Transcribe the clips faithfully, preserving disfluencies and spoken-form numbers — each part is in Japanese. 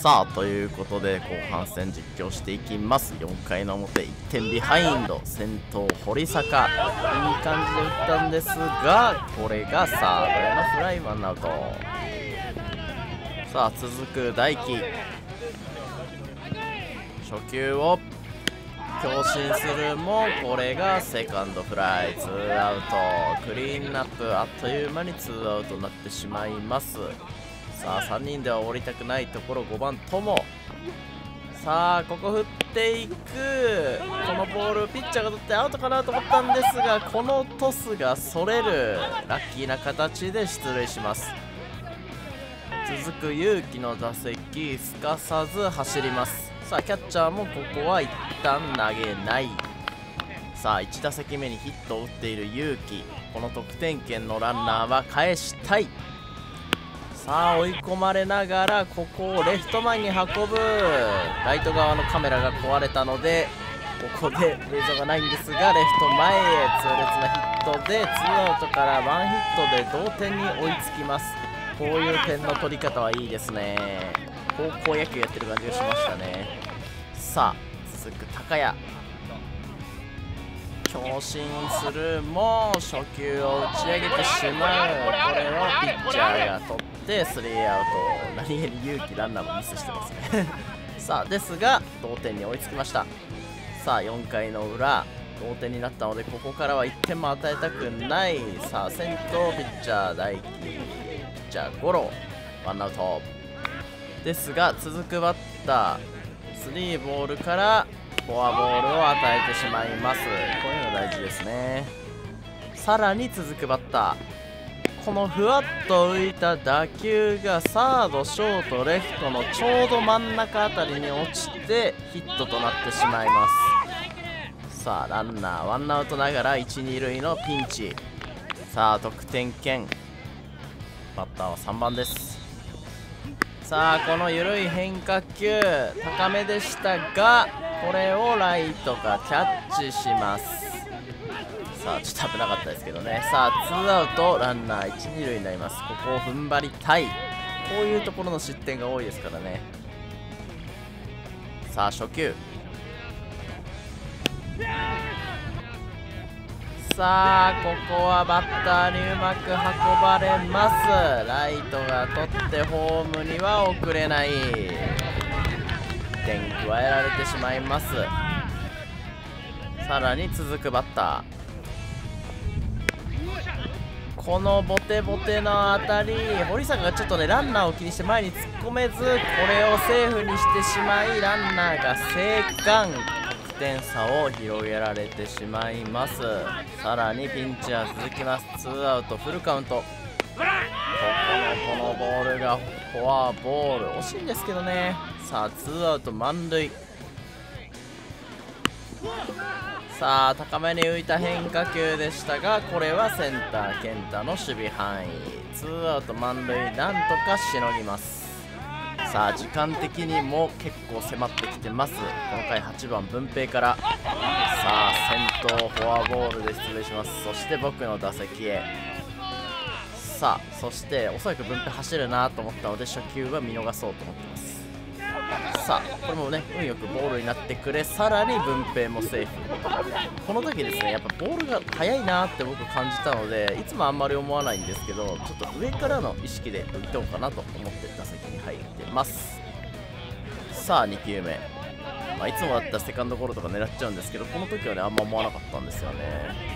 さあということで後半戦実況していきます。よんかいの表いってんビハインド、先頭堀坂、いい感じで打ったんですが、これがサードへのフライ、ワンアウト。さあ続く大輝、初球を強振するもこれがセカンドフライ、ツーアウト。クリーンナップあっという間にツーアウトになってしまいます。さあさんにんでは降りたくないところ、ごばんトモ、さあここ振っていく、このボールピッチャーが取ってアウトかなと思ったんですが、このトスがそれる、ラッキーな形で出塁します。続く勇気の打席、すかさず走ります。さあキャッチャーもここは一旦投げない。さあいち打席目にヒットを打っている勇気、この得点圏のランナーは返したい。さあ追い込まれながらここをレフト前に運ぶ、ライト側のカメラが壊れたのでここで映像がないんですが、レフト前へ痛烈なヒットでツーアウトからワンヒットで同点に追いつきます。こういう点の取り方はいいですね。高校野球やってる感じがしましたね。さあ続く高谷、強振するも初球を打ち上げてしまう、これをピッチャーが取ってスリーアウト。何気に勇気ランナーもミスしてますねさあですが同点に追いつきました。さあよんかいの裏同点になったので、ここからはいってんも与えたくない。さあ先頭ピッチャー大輝、ピッチャーゴロ、ワンアウトですが、続くバッタースリーボールからフォアボールを与えてしまいます。こういうの大事ですね。さらに続くバッター、このふわっと浮いた打球がサード、ショート、レフトのちょうど真ん中あたりに落ちてヒットとなってしまいます。さあランナーワンアウトながらいち、に塁のピンチ。さあ得点圏、バッターはさんばんです。さあこの緩い変化球高めでしたが、これをライトがキャッチします。さあちょっと危なかったですけどね。さあツーアウトランナーいち、に塁になります。ここを踏ん張りたい、こういうところの失点が多いですからね。さあ初球、さあここはバッターにうまく運ばれます。ライトが取ってホームには送れない、いってん加えられてしまいます。さらに続くバッター、このボテボテの当たり、堀坂がちょっとねランナーを気にして前に突っ込めず、これをセーフにしてしまいランナーが生還、点差を広げられてしまいます。さらにピンチは続きます。ツーアウトフルカウント、ここのこのボールがフォアボール、惜しいんですけどね。さあツーアウト満塁、さあ高めに浮いた変化球でしたが、これはセンター健太の守備範囲、ツーアウト満塁、なんとかしのぎます。さあ時間的にも結構迫ってきてます。この回はちばん文平から、さあ先頭フォアボールで出塁します。そして僕の打席へ、さあそしておそらく文平走るなと思ったので初球は見逃そうと思ってます。さあこれもね運よくボールになってくれ、さらに文平もセーフ。この時ですね、やっぱボールが速いなって僕感じたので、いつもあんまり思わないんですけど、ちょっと上からの意識で打とうかなと思って打席に入ってます。さあにきゅうめ、まあ、いつもだったらセカンドゴロとか狙っちゃうんですけど、この時はねあんま思わなかったんですよね。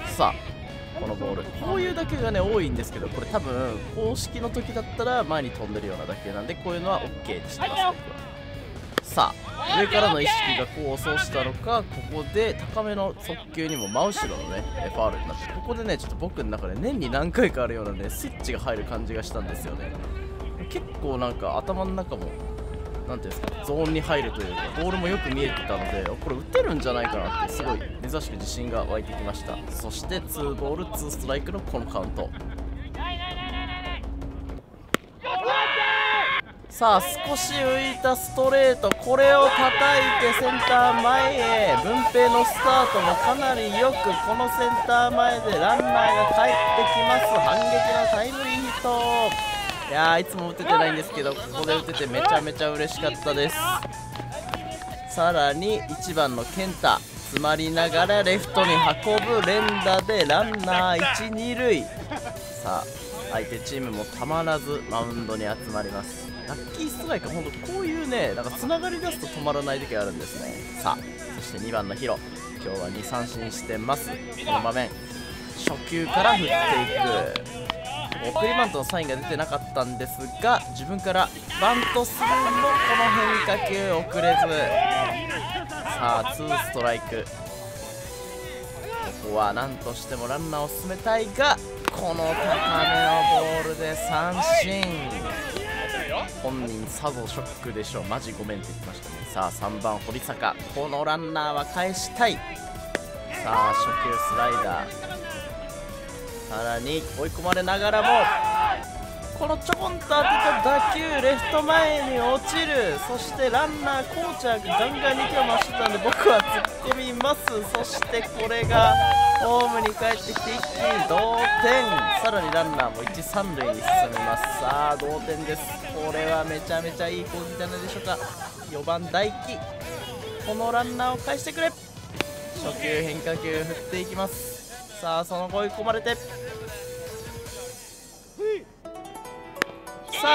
さあこのボール、こういう打球がね多いんですけど、これ多分公式の時だったら前に飛んでるような打球なんで、こういうのは OK にしてます僕は。さあ上からの意識が功を奏したのか、ここで高めの速球にも真後ろのねファウルになって、ここでねちょっと僕の中で年に何回かあるようなねスイッチが入る感じがしたんですよね。結構なんか頭の中もなんていうんですか、ゾーンに入るというか、ボールもよく見えてたので、これ打てるんじゃないかなってすごい珍しく自信が湧いてきました。そしてツーボールツーストライクのこのカウント、さあ少し浮いたストレート、これを叩いてセンター前へ、文平のスタートもかなりよく、このセンター前でランナーが帰ってきます。反撃のタイムリーヒット、いやー、いつも打ててないんですけど、ここで打ててめちゃめちゃ嬉しかったです。さらにいちばんの健太、詰まりながらレフトに運ぶ連打でランナーいち、に塁。さあ相手チームもたまらずマウンドに集まります。ラッキーストライク、本当こういうね、なんかつながり出すと止まらない時あるんですね。さあそしてにばんのヒロ、今日はに三振してます。この場面初球から振っていく。送りバントのサインが出てなかったんですが、自分からバントするもこの変化球遅れず、さあツーストライク。ここは何としてもランナーを進めたいが、この高めのボールで三振。本人さぞショックでしょう。マジごめんって言ってましたね。さあさんばん堀坂、このランナーは返したい。さあ初球スライダー、さらに追い込まれながらもこのちょこんと当てた打球レフト前に落ちる。そしてランナーコーチャーがガンガンに手を回してたんで僕は突っ込みます。そしてこれがホームに帰ってきて一気に同点。さらにランナーもいち、さん塁に進みます。さあ同点です。これはめちゃめちゃいい攻撃じゃないでしょうか。よんばん大輝、このランナーを返してくれ。初球変化球振っていきます。さあその後追い込まれて、さ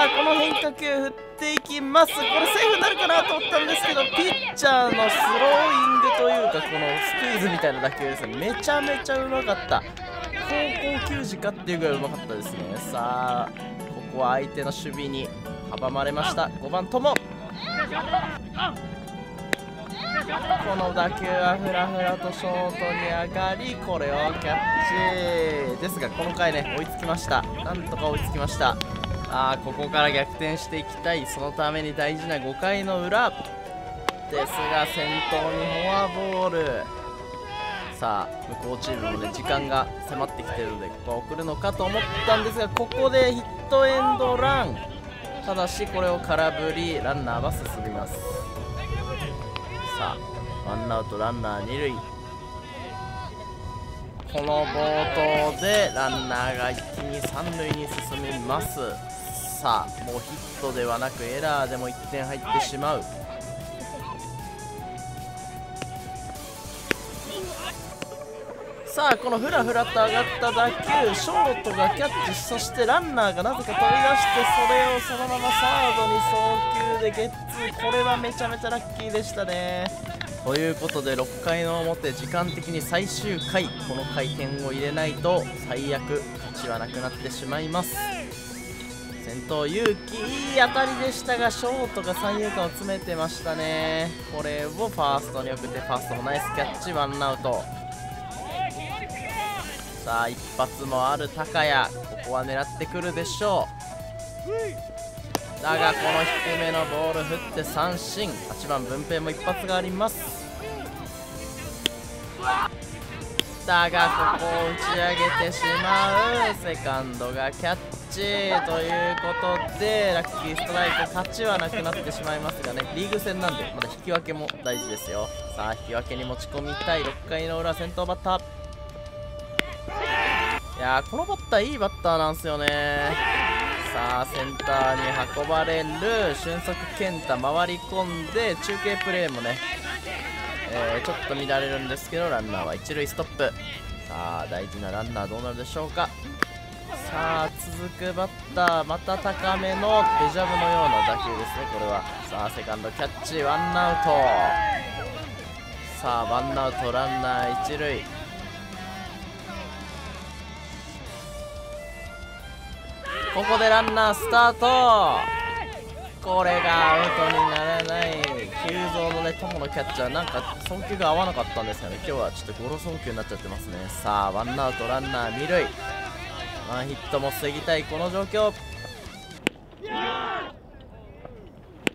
あこの変化球振っていきます。これセーフになるかなと思ったんですけど、ピッチャーのスローイングというかこのスクイズみたいな打球ですね、めちゃめちゃうまかった。高校球児かっていうぐらいうまかったですね。さあここは相手の守備に阻まれました。ごばんともこの打球はふらふらとショートに上がり、これをキャッチですが、この回ね追いつきました。なんとか追いつきました。ああここから逆転していきたい。そのために大事なごかいの裏ですが、先頭にフォアボール。さあ向こうチームもね時間が迫ってきてるのでここは送るのかと思ったんですが、ここでヒットエンドラン、ただしこれを空振り、ランナーは進みます。さあワンアウトランナーに塁、この暴投でランナーが一気にさん塁に進みます。さあもうヒットではなくエラーでもいってん入ってしまう。さあこのふらふらと上がった打球、ショートがキャッチ、そしてランナーがなぜか飛び出して、それをそのままサードに送球でゲッツー。これはめちゃめちゃラッキーでしたね。ということでろっかいの表、時間的に最終回、この回点を入れないと最悪勝ちはなくなってしまいます。先頭勇気、いい当たりでしたがショートが三遊間を詰めてましたね。これをファーストに送って、ファーストもナイスキャッチ、ワンアウト。さあ一発もある高谷、ここは狙ってくるでしょう。だがこの低めのボール振って三振。はちばん文平も一発があります。だがここを打ち上げてしまう。セカンドがキャッチということでラッキーストライク、勝ちはなくなってしまいますがね、リーグ戦なんでまだ引き分けも大事ですよ。さあ引き分けに持ち込みたい。ろっかいの裏先頭バッター、いやーこのバッターいいバッターなんですよね。さあセンターに運ばれる、俊足健太回り込んで中継プレーもね、えー、ちょっと乱れるんですけどランナーは一塁ストップ。さあ大事なランナーどうなるでしょうか。さあ続くバッター、また高めのデジャブのような打球ですね、これは。さあセカンドキャッチ、ワンアウト。さあワンアウトランナー一塁。ここでランナースタート、これがアウトにならない。急造のね友のキャッチャー、なんか送球が合わなかったんですよね。今日はちょっとゴロ送球になっちゃってますね。さあワンアウトランナー二塁、ワンヒットも防ぎたいこの状況。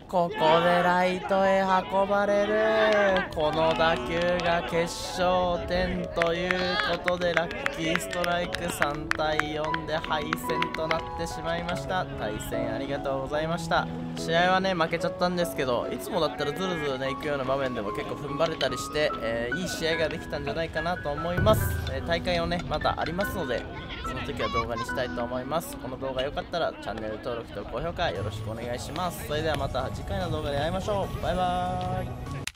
ここでライトへ運ばれる、この打球が決勝点ということでラッキーストライク、さん対よんで敗戦となってしまいました。対戦ありがとうございました。試合はね負けちゃったんですけど、いつもだったらズルズルね行くような場面でも結構踏ん張れたりして、えー、いい試合ができたんじゃないかなと思います。えー、大会をねまたありますので、その時は動画にしたいと思います。この動画良かったらチャンネル登録と高評価よろしくお願いします。それではまた次回の動画で会いましょう。バイバーイ。